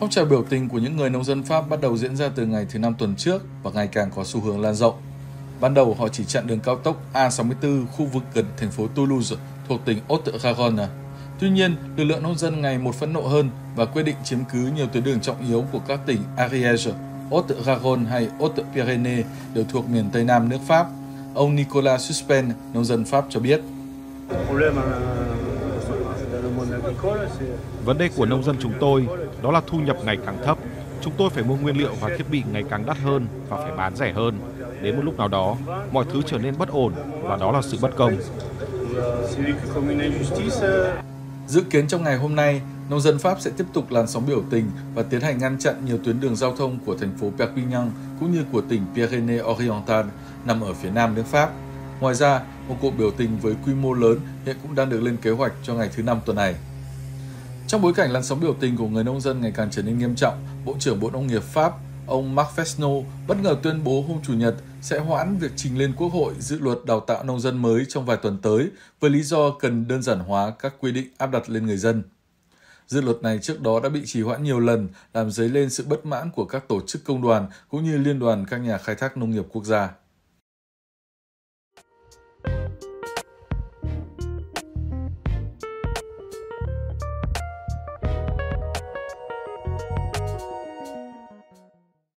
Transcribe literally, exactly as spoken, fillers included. Phong trào biểu tình của những người nông dân Pháp bắt đầu diễn ra từ ngày thứ năm tuần trước và ngày càng có xu hướng lan rộng. Ban đầu họ chỉ chặn đường cao tốc A sáu mươi tư khu vực gần thành phố Toulouse thuộc tỉnh Haute-Garonne. Tuy nhiên, lực lượng nông dân ngày một phẫn nộ hơn và quyết định chiếm cứ nhiều tuyến đường trọng yếu của các tỉnh Ariège, Haute-Garonne hay Haute-Pyrénées đều thuộc miền Tây Nam nước Pháp. Ông Nicolas Suspen, nông dân Pháp cho biết. Vấn đề của nông dân chúng tôi đó là thu nhập ngày càng thấp. Chúng tôi phải mua nguyên liệu và thiết bị ngày càng đắt hơn và phải bán rẻ hơn. Đến một lúc nào đó, mọi thứ trở nên bất ổn và đó là sự bất công. Dự kiến trong ngày hôm nay, nông dân Pháp sẽ tiếp tục làn sóng biểu tình và tiến hành ngăn chặn nhiều tuyến đường giao thông của thành phố Perpignan cũng như của tỉnh Pyrénées-Orientales nằm ở phía nam nước Pháp. Ngoài ra, một cuộc biểu tình với quy mô lớn hiện cũng đang được lên kế hoạch cho ngày thứ năm tuần này. Trong bối cảnh làn sóng biểu tình của người nông dân ngày càng trở nên nghiêm trọng, Bộ trưởng Bộ Nông nghiệp Pháp, ông Marc Fesneau bất ngờ tuyên bố hôm Chủ nhật sẽ hoãn việc trình lên Quốc hội dự luật đào tạo nông dân mới trong vài tuần tới với lý do cần đơn giản hóa các quy định áp đặt lên người dân. Dự luật này trước đó đã bị trì hoãn nhiều lần, làm dấy lên sự bất mãn của các tổ chức công đoàn cũng như liên đoàn các nhà khai thác nông nghiệp quốc gia.